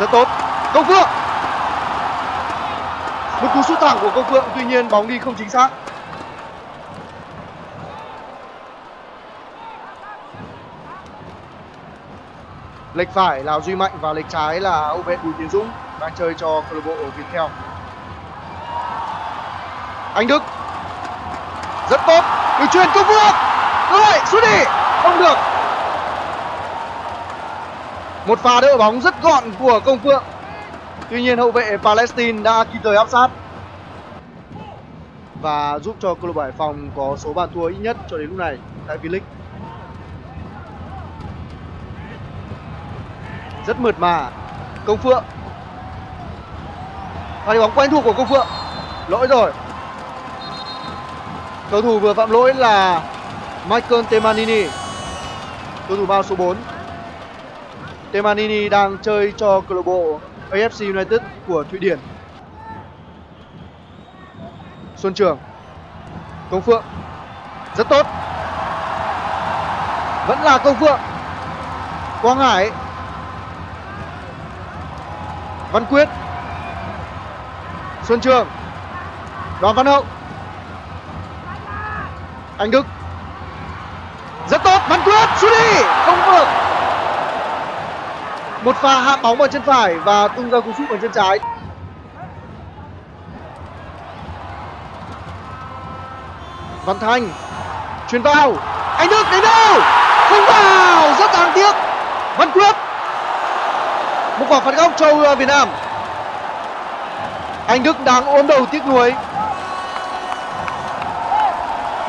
rất tốt. Công Phượng, một cú sút thẳng của Công Phượng, tuy nhiên bóng đi không chính xác. Lệch phải là Duy Mạnh và lệch trái là hậu vệ Bùi Tiến Dũng đang chơi cho câu lạc bộ Viettel. Anh Đức rất tốt, đường chuyền Công Phượng, rồi sút đi không được. Một pha đỡ bóng rất gọn của Công Phượng, tuy nhiên hậu vệ Palestine đã kịp thời áp sát và giúp cho câu lạc bộ Hải Phòng có số bàn thua ít nhất cho đến lúc này tại V-League. Rất mượt mà Công Phượng, pha đi bóng quen thuộc của Công Phượng, lỗi rồi. Cầu thủ vừa phạm lỗi là Michael Temarini, cầu thủ bao số 4. Temarini đang chơi cho câu lạc bộ AFC United của Thụy Điển. Xuân Trường, Công Phượng rất tốt, vẫn là Công Phượng, Quang Hải, Văn Quyết, Xuân Trường, Đoàn Văn Hậu, Anh Đức rất tốt, Văn Quyết sút đi không được. Một pha hạ bóng bằng chân phải và tung ra cú sút bằng chân trái. Văn Thanh chuyền vào, Anh Đức đến đâu không vào, rất đáng tiếc. Văn Quyết, một quả phạt góc cho Việt Nam. Anh Đức đang ôm đầu tiếc nuối.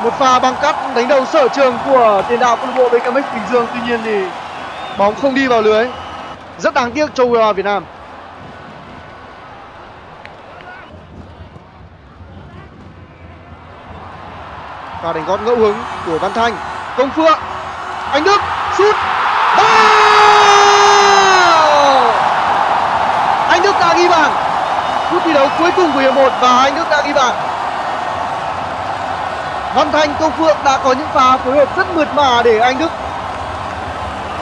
Một pha băng cắt đánh đầu sở trường của tiền đạo câu lạc bộ Becamex Bình Dương, tuy nhiên thì bóng không đi vào lưới, rất đáng tiếc cho Việt Nam. Pha đánh gót ngẫu hứng của Văn Thanh, Công Phượng, Anh Đức sút. Anh Đức đã ghi bàn. Phút thi đấu cuối cùng của hiệp 1 và Anh Đức đã ghi bàn. Văn Thanh, Công Phượng đã có những pha phối hợp rất mượt mà để Anh Đức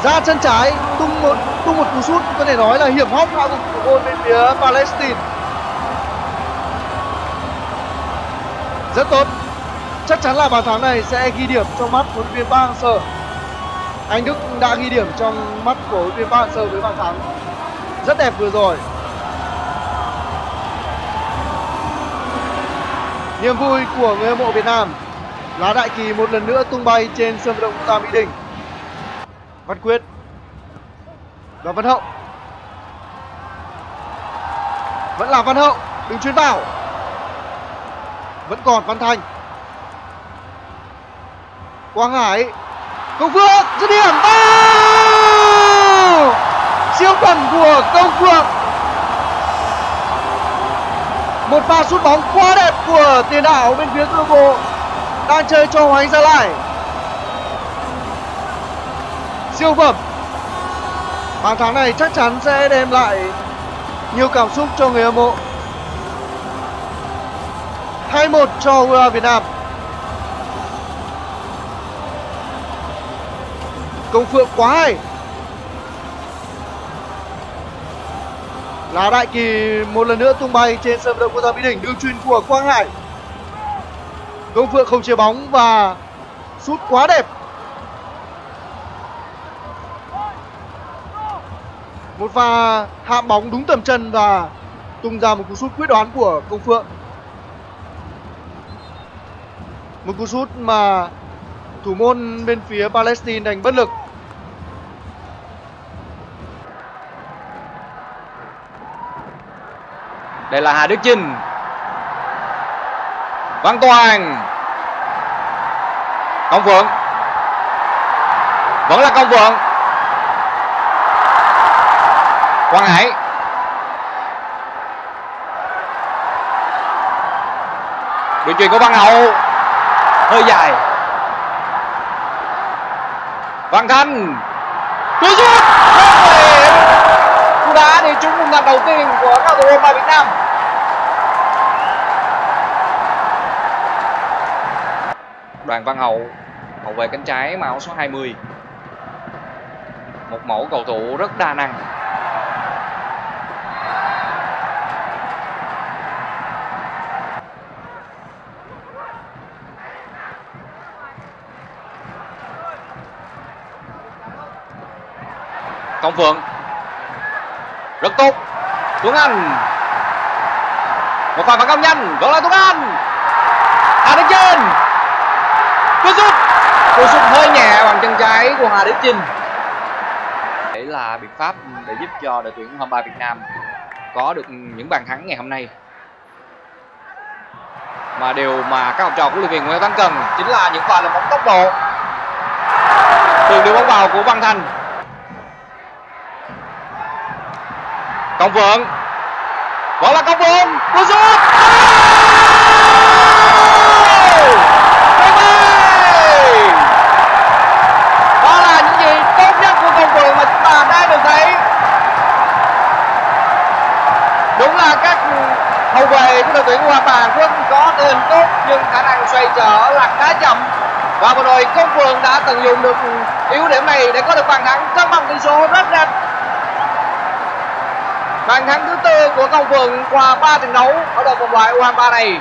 ra chân trái tung một cú sút có thể nói là hiểm hóc hạ gục của gôn bên phía Palestine. Rất tốt, chắc chắn là bàn thắng này sẽ ghi điểm trong mắt huấn luyện viên Bang Sơ. Anh Đức đã ghi điểm trong mắt của huấn luyện viên Bang Sơ với bàn thắng rất đẹp vừa rồi. Niềm vui của người hâm mộ Việt Nam, lá đại kỳ một lần nữa tung bay trên sân vận động quốc gia Mỹ Đình. Văn Quyết và Văn Hậu, vẫn là Văn Hậu, đừng chuyền vào, vẫn còn Văn Thanh, Quang Hải, Công Phượng dứt điểm. Siêu phẩm của Công Phượng, một pha sút bóng quá đẹp của tiền đạo bên phía câu lạc bộ đang chơi cho Hoàng Anh Gia Lai. Siêu phẩm, bàn thắng này chắc chắn sẽ đem lại nhiều cảm xúc cho người hâm mộ. 2-1 cho Việt Nam. Công Phượng quá hay, lá đại kỳ một lần nữa tung bay trên sân vận động quốc gia Mỹ Đình. Đường chuyền của Quang Hải, Công Phượng không chuyền bóng và sút quá đẹp. Một pha hạ bóng đúng tầm chân và tung ra một cú sút quyết đoán của Công Phượng, một cú sút mà thủ môn bên phía Palestine đành bất lực. Đây là Hà Đức Chinh, Văn Toàn, Công Phượng, vẫn là Công Phượng, Quang Hải, đường chuyền của Văn Hậu hơi dài, Văn Thanh, cú sút đá thì trúng vùng đạn đầu tiên của các cầu thủ đội Việt Nam. Đoàn Văn Hậu, hậu vệ cánh trái mã áo số 20, một mẫu cầu thủ rất đa năng. Công Phượng rất tốt. Tuấn Anh, một pha phản công nhanh, gọi là Tuấn Anh Hà Đức Chinh. Cú sút hơi nhẹ bằng chân trái của Hà Đức Chinh. Đấy là biện pháp để giúp cho đội tuyển U23 Việt Nam có được những bàn thắng ngày hôm nay. Mà điều mà các học trò của huấn luyện viên Nguyễn Văn Cần chính là những pha làm bóng tốc độ từ đưa bóng vào của Văn Thành. Công Phượng, gọi là Công Phượng, cú sút. Đó là những gì tốt nhất của Công Phượng mà chúng ta đã được thấy. Đúng là các hậu vệ của đội tuyển U23 Hàn Quốc có thể hình tốt nhưng khả năng xoay trở là khá chậm, và bộ đội Công Phượng đã tận dụng được yếu điểm này để có được bàn thắng cân bằng tỷ số rất nhanh. Bàn thắng thứ tư của Công Phượng qua 3 trận đấu ở đội vòng loại U23 này.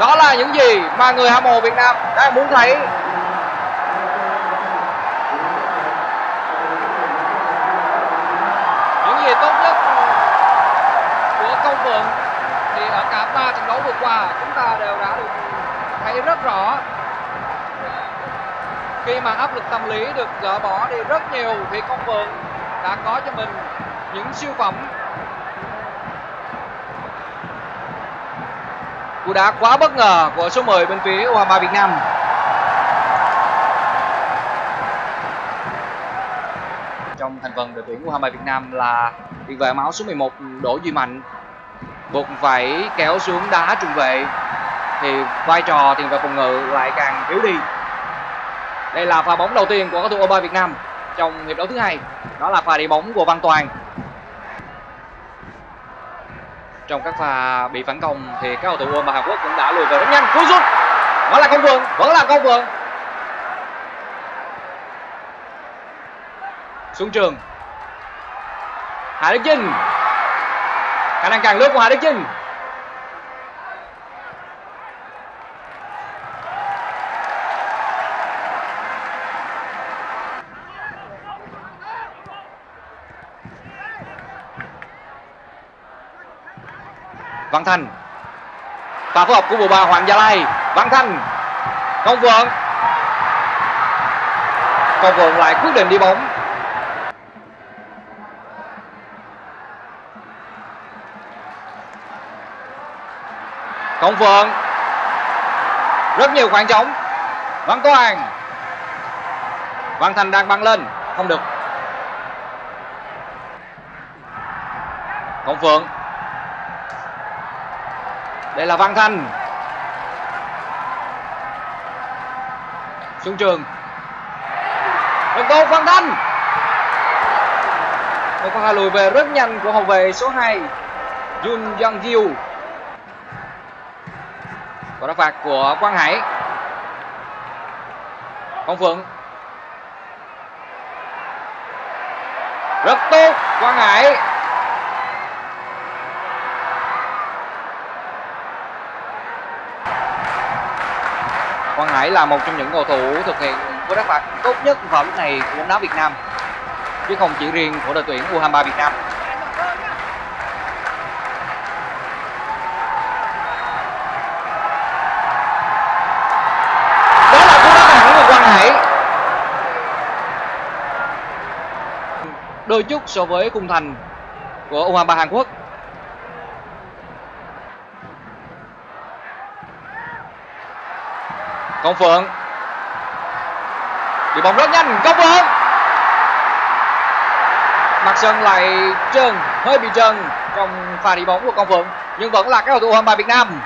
Đó là những gì mà người hâm mộ Việt Nam đang muốn thấy. Những gì tốt nhất của Công Phượng thì ở cả 3 trận đấu vừa qua chúng ta đều đã được thấy rất rõ. Khi mà áp lực tâm lý được gỡ bỏ đi rất nhiều thì Công Phượng đã có cho mình những siêu phẩm. Cú đá quá bất ngờ của số 10 bên phía U23 Việt Nam. Trong thành phần đội tuyển U23 Việt Nam là tiền vệ máu số 11 Đỗ Duy Mạnh buộc phải kéo xuống đá trung vệ thì vai trò tiền vệ phòng ngự lại càng yếu đi. Đây là pha bóng đầu tiên của các thủ U23 Việt Nam trong hiệp đấu thứ hai. Đó là pha đi bóng của Văn Toàn. Trong các pha bị phản công thì các cầu thủ U23 Hàn Quốc cũng đã lùi về rất nhanh. Cú sút vẫn là Công Phượng, xuống trường. Hà Đức Chinh, khả năng càng lướt của Hà Đức Chinh. Văn Thành, pha phối hợp của bộ ba Hoàng Gia Lai. Văn Thành, Công Phượng. Công Phượng lại quyết định đi bóng. Công Phượng, rất nhiều khoảng trống. Văn Toàn, Văn Thành đang băng lên, không được. Công Phượng, đây là Văn Thành xuống trường rất tốt. Văn Thành, một pha lùi về rất nhanh của hậu vệ số 2 Jun Yang Yu. Quả đá phạt của Quang Hải. Công Phượng rất tốt. Quang Hải, là một trong những cầu thủ thực hiện cú đá phạt tốt nhất vào lúc này của bóng đá Việt Nam, chứ không chỉ riêng của đội tuyển U23 Việt Nam. Đó là cú đá phạt của Quang Hải. Đôi chút so với khung thành của U23 Hàn Quốc. Công Phượng đi bóng rất nhanh. Công Phượng, mặt sân lại trơn, hơi bị trơn trong pha đi bóng của Công Phượng, nhưng vẫn là các cầu thủ U23 Việt Nam.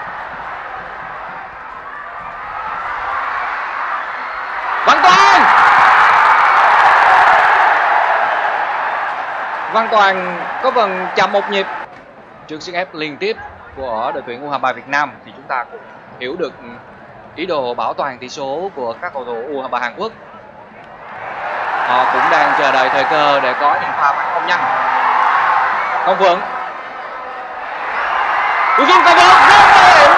Văn Toàn có phần chậm một nhịp trước sức ép liên tiếp của đội tuyển U23 Việt Nam, thì chúng ta cũng hiểu được ý đồ bảo toàn tỷ số của các cầu thủ U23 Hàn Quốc. Họ cũng đang chờ đợi thời cơ để có những pha phản công nhanh. Công Phượng, cú sút Công Phượng rất nguy hiểm.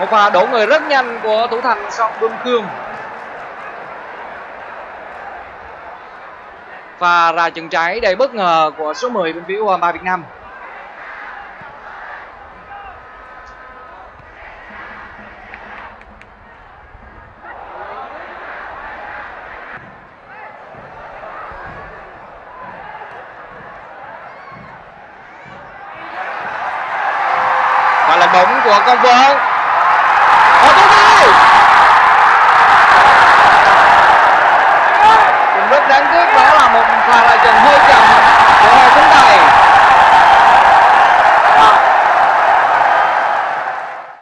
Một pha đổ người rất nhanh của thủ thành Song Bum Khương. Và ra chân trái đầy bất ngờ của số 10 bên phía U23 Việt Nam. Và lệnh bóng của Công Phượng.